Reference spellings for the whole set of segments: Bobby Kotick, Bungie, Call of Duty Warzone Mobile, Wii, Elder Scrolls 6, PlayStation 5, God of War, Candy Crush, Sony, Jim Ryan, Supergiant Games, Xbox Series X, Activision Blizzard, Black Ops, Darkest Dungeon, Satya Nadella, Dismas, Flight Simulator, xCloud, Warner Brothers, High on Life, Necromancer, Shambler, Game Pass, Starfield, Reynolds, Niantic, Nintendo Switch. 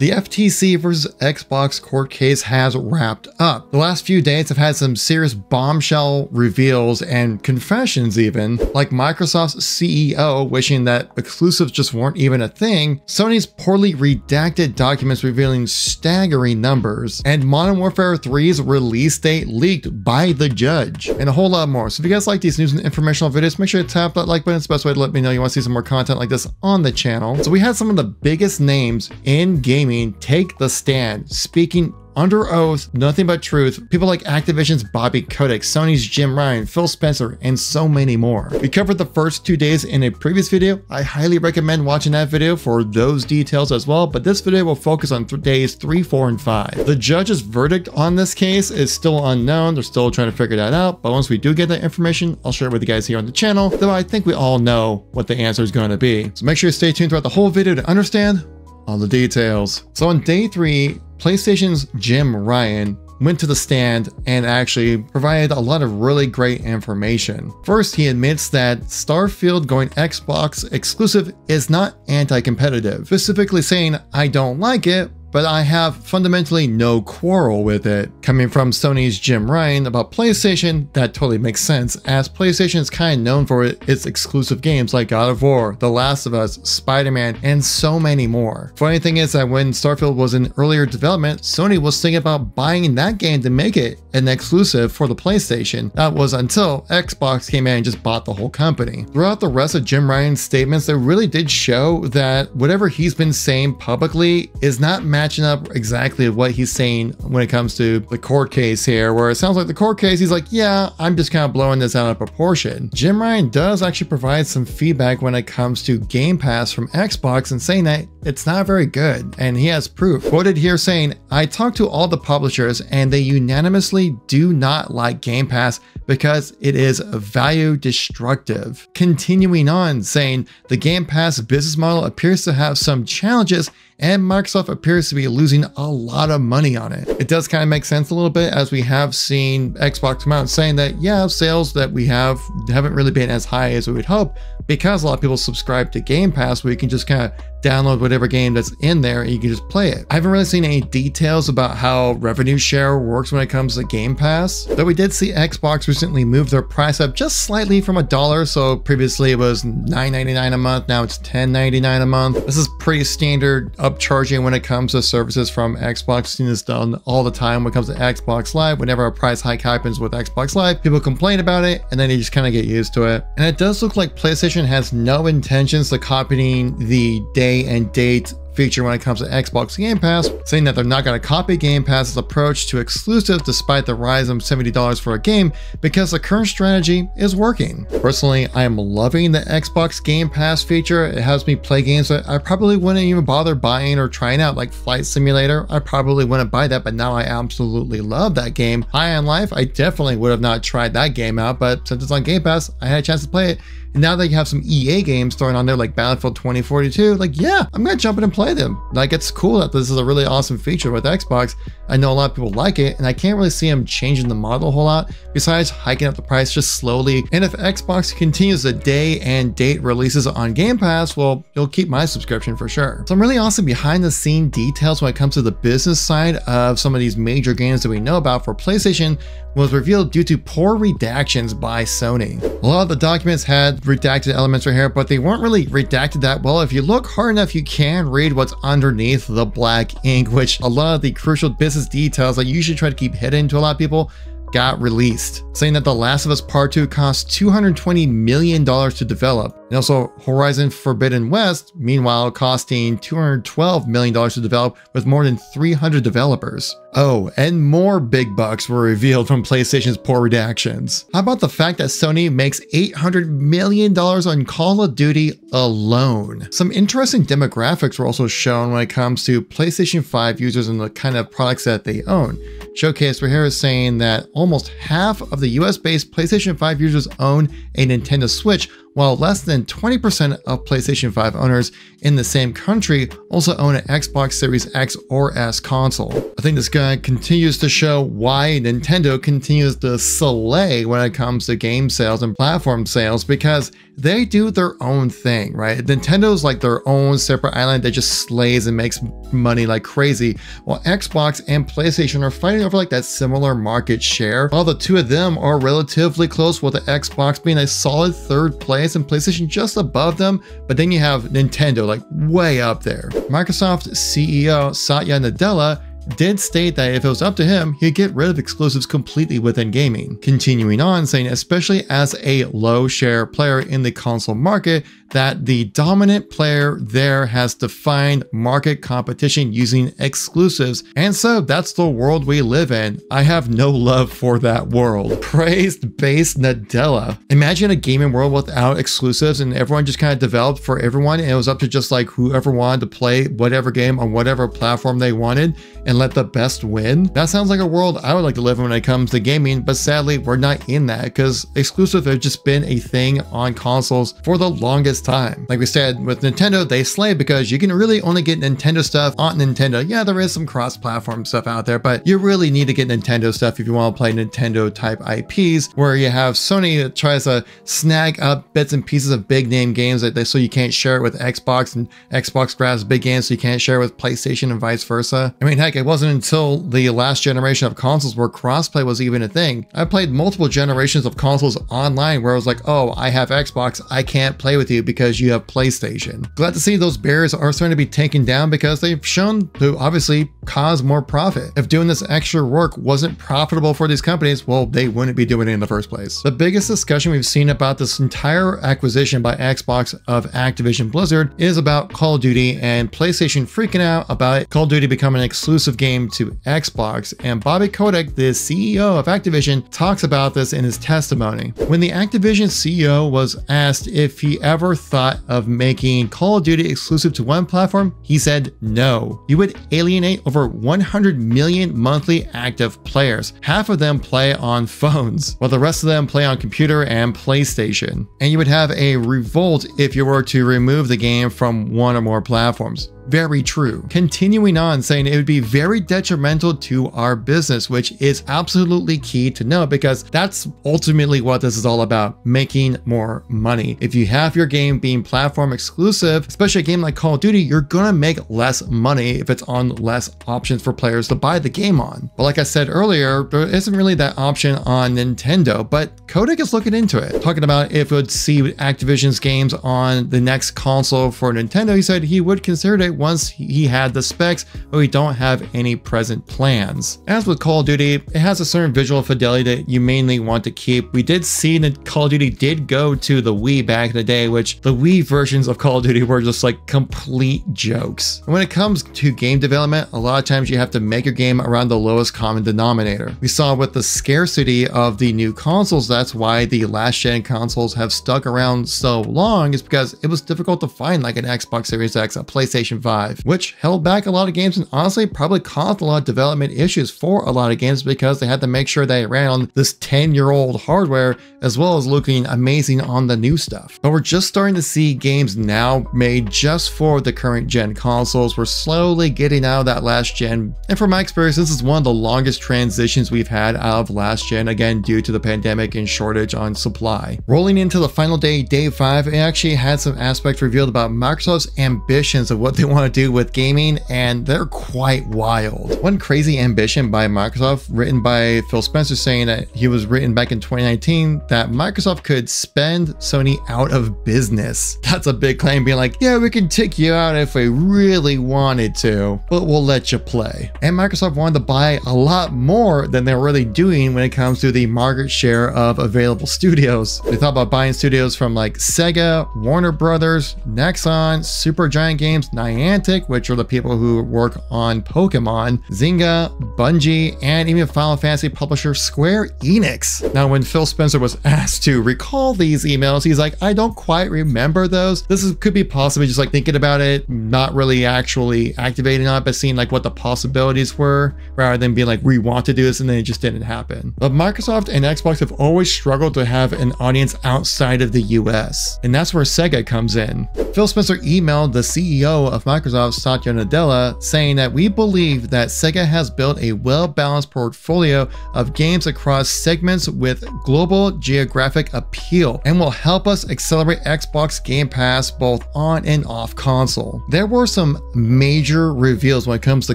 The FTC vs. Xbox court case has wrapped up. The last few days have had some serious bombshell reveals and confessions even, like Microsoft's CEO wishing that exclusives just weren't even a thing, Sony's poorly redacted documents revealing staggering numbers, and Modern Warfare 3's release date leaked by the judge, and a whole lot more. So if you guys like these news and informational videos, make sure to tap that like button. It's the best way to let me know you want to see some more content like this on the channel. So we had some of the biggest names in gaming take the stand, speaking under oath, nothing but truth. People like Activision's Bobby Kotick, Sony's Jim Ryan, Phil Spencer, and so many more. We covered the first 2 days in a previous video. I highly recommend watching that video for those details as well, but this video will focus on days 3, 4, and 5. The judge's verdict on this case is still unknown. They're still trying to figure that out, but once we do get that information, I'll share it with you guys here on the channel, though I think we all know what the answer is going to be. So make sure you stay tuned throughout the whole video to understand all the details. So on day 3, PlayStation's Jim Ryan went to the stand and actually provided a lot of really great information. First, he admits that Starfield going Xbox exclusive is not anti-competitive, specifically saying, "I don't like it, but I have fundamentally no quarrel with it." Coming from Sony's Jim Ryan about PlayStation, that totally makes sense, as PlayStation is kind of known for its exclusive games like God of War, The Last of Us, Spider-Man, and so many more. Funny thing is that when Starfield was in earlier development, Sony was thinking about buying that game to make it an exclusive for the PlayStation. That was until Xbox came in and just bought the whole company. Throughout the rest of Jim Ryan's statements, they really did show that whatever he's been saying publicly is not matching up exactly what he's saying when it comes to the court case here, where it sounds like the court case, he's like, yeah, I'm just kind of blowing this out of proportion. Jim Ryan does actually provide some feedback when it comes to Game Pass from Xbox and saying that it's not very good, and he has proof. Quoted here saying, "I talked to all the publishers and they unanimously do not like Game Pass because it is value destructive." Continuing on saying, "The Game Pass business model appears to have some challenges and Microsoft appears to be losing a lot of money on it." It does kind of make sense a little bit, as we have seen Xbox come out and saying that, yeah, sales that we have haven't really been as high as we would hope because a lot of people subscribe to Game Pass where you can just kind of download whatever game that's in there and you can just play it. I haven't really seen any details about how revenue share works when it comes to Game Pass, though we did see Xbox recently move their price up just slightly from $1. So previously it was $9.99 a month. Now it's $10.99 a month. This is pretty standard upcharging when it comes to services from Xbox. Seen this done all the time when it comes to Xbox Live. Whenever a price hike happens with Xbox Live, people complain about it and then you just kind of get used to it. And it does look like PlayStation has no intentions of copying the day and date feature when it comes to Xbox Game Pass, saying that they're not going to copy Game Pass's approach to exclusives despite the rise of $70 for a game because the current strategy is working. Personally, I am loving the Xbox Game Pass feature. It helps me play games that I probably wouldn't even bother buying or trying out, like Flight Simulator. I probably wouldn't buy that, but now I absolutely love that game. High on Life, I definitely would have not tried that game out, but since it's on Game Pass, I had a chance to play it. And now that you have some EA games thrown on there like Battlefield 2042, like, yeah, I'm going to jump in and play them. Like, it's cool that this is a really awesome feature with Xbox. I know a lot of people like it, and I can't really see them changing the model a whole lot besides hiking up the price just slowly. And if Xbox continues the day and date releases on Game Pass, well, you'll keep my subscription for sure. Some really awesome behind the scene details when it comes to the business side of some of these major games that we know about for PlayStation was revealed due to poor redactions by Sony. A lot of the documents had redacted elements right here, but they weren't really redacted that well. If you look hard enough, you can read what's underneath the black ink, which a lot of the crucial business details that you usually try to keep hidden to a lot of people got released, saying that The Last of Us Part 2 cost $220 million to develop. And also Horizon Forbidden West, meanwhile, costing $212 million to develop with more than 300 developers. Oh, and more big bucks were revealed from PlayStation's poor redactions. How about the fact that Sony makes $800 million on Call of Duty alone? Some interesting demographics were also shown when it comes to PlayStation 5 users and the kind of products that they own. Showcase right here is saying that almost half of the US-based PlayStation 5 users own a Nintendo Switch, while less than 20% of PlayStation 5 owners in the same country also own an Xbox Series X or S console. I think this guy continues to show why Nintendo continues to slay when it comes to game sales and platform sales, because they do their own thing, right? Nintendo's like their own separate island that just slays and makes money like crazy, while Xbox and PlayStation are fighting over like that similar market share. While the two of them are relatively close, with the Xbox being a solid third place and PlayStation just above them, but then you have Nintendo like way up there. Microsoft CEO Satya Nadella did state that if it was up to him, he'd get rid of exclusives completely within gaming. Continuing on, saying, especially as a low share player in the console market, that the dominant player there has defined market competition using exclusives. And so that's the world we live in. I have no love for that world. Praised base Nadella. Imagine a gaming world without exclusives and everyone just kind of developed for everyone. And it was up to just like whoever wanted to play whatever game on whatever platform they wanted and let the best win. That sounds like a world I would like to live in when it comes to gaming, but sadly we're not in that because exclusive have just been a thing on consoles for the longest time. Like we said, with Nintendo, they slay because you can really only get Nintendo stuff on Nintendo. Yeah, there is some cross-platform stuff out there, but you really need to get Nintendo stuff if you want to play Nintendo-type IPs, where you have Sony that tries to snag up bits and pieces of big-name games that so you can't share it with Xbox, and Xbox grabs big games so you can't share it with PlayStation and vice versa. I mean, heck, it wasn't until the last generation of consoles where crossplay was even a thing. I played multiple generations of consoles online where I was like, oh, I have Xbox, I can't play with you because you have PlayStation. Glad to see those barriers are starting to be taken down because they've shown to obviously cause more profit. If doing this extra work wasn't profitable for these companies, well, they wouldn't be doing it in the first place. The biggest discussion we've seen about this entire acquisition by Xbox of Activision Blizzard is about Call of Duty and PlayStation freaking out about Call of Duty becoming an exclusive game to Xbox, and Bobby Kotick, the CEO of Activision, talks about this in his testimony. When the Activision CEO was asked if he ever thought of making Call of Duty exclusive to one platform, he said no. You would alienate over 100 million monthly active players. Half of them play on phones, while the rest of them play on computer and PlayStation. And you would have a revolt if you were to remove the game from one or more platforms. Very true. Continuing on, saying it would be very detrimental to our business, which is absolutely key to know because that's ultimately what this is all about, making more money. If you have your game being platform exclusive, especially a game like Call of Duty, you're gonna make less money if it's on less options for players to buy the game on. But like I said earlier, there isn't really that option on Nintendo, but Kotick is looking into it. Talking about if it would see Activision's games on the next console for Nintendo, he said he would consider it once he had the specs, but we don't have any present plans. As with Call of Duty, it has a certain visual fidelity that you mainly want to keep. We did see that Call of Duty did go to the Wii back in the day, which the Wii versions of Call of Duty were just like complete jokes. And when it comes to game development, a lot of times you have to make your game around the lowest common denominator. We saw with the scarcity of the new consoles, that's why the last gen consoles have stuck around so long, is because it was difficult to find like an Xbox Series X, a PlayStation 5, which held back a lot of games and honestly probably caused a lot of development issues for a lot of games because they had to make sure they ran on this 10-year-old hardware as well as looking amazing on the new stuff. But we're just starting to see games now made just for the current gen consoles. We're slowly getting out of that last gen, and from my experience, this is one of the longest transitions we've had out of last gen, again due to the pandemic and shortage on supply. Rolling into the final day, day 5, it actually had some aspects revealed about Microsoft's ambitions of what they want to do with gaming, and they're quite wild. One crazy ambition by Microsoft, written by Phil Spencer, saying that he was written back in 2019 that Microsoft could spend Sony out of business. That's a big claim, being like, yeah, we can take you out if we really wanted to, but we'll let you play. And Microsoft wanted to buy a lot more than they're really doing when it comes to the market share of available studios. They thought about buying studios from like Sega, Warner Brothers, Nexon, Supergiant Games, Niantic, Niantic, which are the people who work on Pokemon, Zynga, Bungie, and even Final Fantasy publisher Square Enix. Now, when Phil Spencer was asked to recall these emails, he's like, I don't quite remember those. This could be possibly just like thinking about it, not really actually activating on it, but seeing like what the possibilities were rather than being like, we want to do this, and then it just didn't happen. But Microsoft and Xbox have always struggled to have an audience outside of the US, and that's where Sega comes in. Phil Spencer emailed the CEO of Microsoft, Satya Nadella, saying that we believe that Sega has built a well-balanced portfolio of games across segments with global geographic appeal and will help us accelerate Xbox Game Pass both on and off console. There were some major reveals when it comes to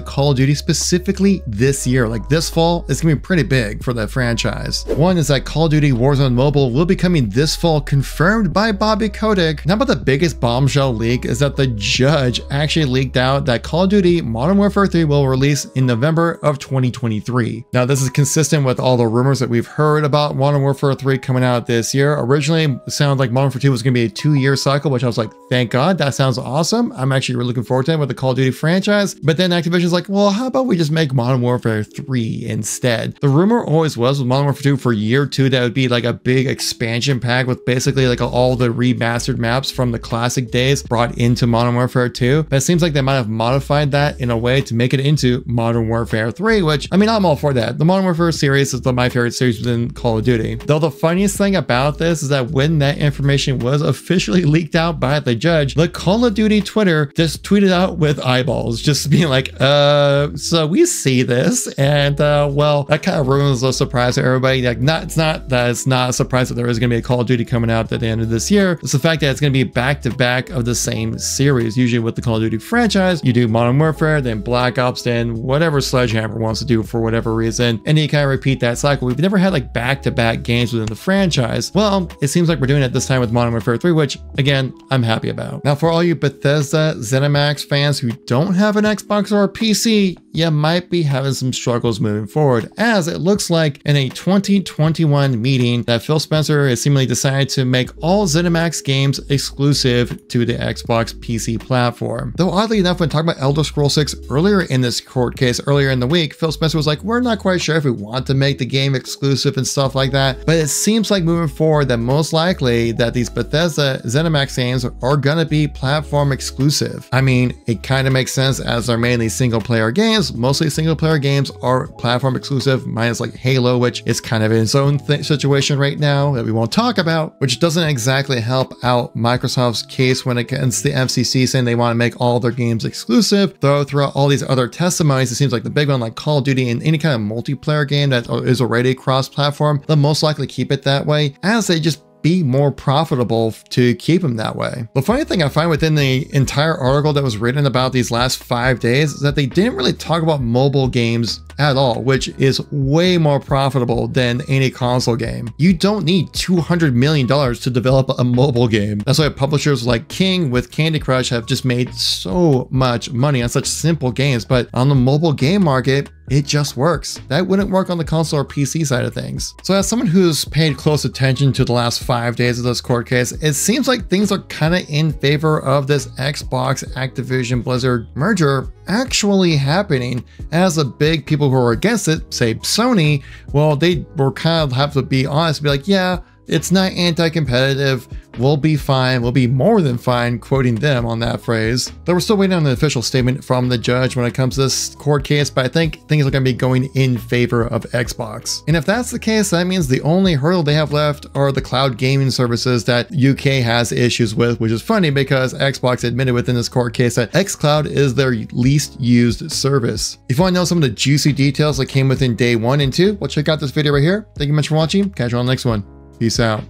Call of Duty specifically this year. Like this fall, it's gonna be pretty big for the franchise. One is that Call of Duty Warzone Mobile will be coming this fall, confirmed by Bobby Kotick. Now, but the biggest bombshell leak is that the judge actually leaked out that Call of Duty Modern Warfare 3 will release in November of 2023. Now, this is consistent with all the rumors that we've heard about Modern Warfare 3 coming out this year. Originally, it sounded like Modern Warfare 2 was gonna be a 2-year cycle, which I was like, thank God, that sounds awesome. I'm actually really looking forward to it with the Call of Duty franchise. But then Activision's like, well, how about we just make Modern Warfare 3 instead? The rumor always was with Modern Warfare 2 for year 2, that would be like a big expansion pack with basically like all the remastered maps from the classic days brought into Modern Warfare 2. But it seems like they might have modified that in a way to make it into Modern Warfare 3, which, I mean, I'm all for that. The Modern Warfare series is my favorite series within Call of Duty. Though the funniest thing about this is that when that information was officially leaked out by the judge, the Call of Duty Twitter just tweeted out with eyeballs, just being like, so we see this, and well, that kind of ruins the surprise for everybody. Like, it's not a surprise that there is going to be a Call of Duty coming out at the end of this year. It's the fact that it's going to be back-to-back of the same series. Usually with the Call of Duty franchise, you do Modern Warfare, then Black Ops, then whatever Sledgehammer wants to do for whatever reason, and you kind of repeat that cycle. We've never had like back-to-back games within the franchise. Well, it seems like we're doing it this time with Modern Warfare 3, which again, I'm happy about. Now, for all you Bethesda, ZeniMax fans who don't have an Xbox or a PC, you might be having some struggles moving forward, as it looks like in a 2021 meeting that Phil Spencer has seemingly decided to make all ZeniMax games exclusive to the Xbox PC platform. Though oddly enough, when talking about Elder Scrolls 6 earlier in this court case, earlier in the week, Phil Spencer was like, we're not quite sure if we want to make the game exclusive and stuff like that, but it seems like moving forward that most likely that these Bethesda ZeniMax games are gonna be platform exclusive. I mean, it kind of makes sense as they're mainly single player games. Mostly single player games are platform exclusive, minus like Halo, which is kind of in its own situation right now that we won't talk about, which doesn't exactly help out Microsoft's case when it comes to the FTC saying they want to make all their games exclusive. Though throughout all these other testimonies, it seems like the big one, like Call of Duty and any kind of multiplayer game that is already cross-platform, they'll most likely keep it that way, as they just be more profitable to keep them that way. The funny thing I find within the entire article that was written about these last 5 days is that they didn't really talk about mobile games at all, which is way more profitable than any console game. You don't need $200 million to develop a mobile game. That's why publishers like King with Candy Crush have just made so much money on such simple games, but on the mobile game market, it just works. That wouldn't work on the console or PC side of things. So as someone who's paid close attention to the last 5 days of this court case, it seems like things are kind of in favor of this Xbox Activision Blizzard merger actually happening, as the big people who are against it, say Sony, well, they were kind of have to be honest, be like, yeah, it's not anti-competitive. We'll be fine. We'll be more than fine, quoting them on that phrase. Though we're still waiting on an official statement from the judge when it comes to this court case, but I think things are going to be going in favor of Xbox. And if that's the case, that means the only hurdle they have left are the cloud gaming services that UK has issues with, which is funny because Xbox admitted within this court case that xCloud is their least used service. If you want to know some of the juicy details that came within day 1 and 2, well, check out this video right here. Thank you much for watching. Catch you on the next one. Peace out.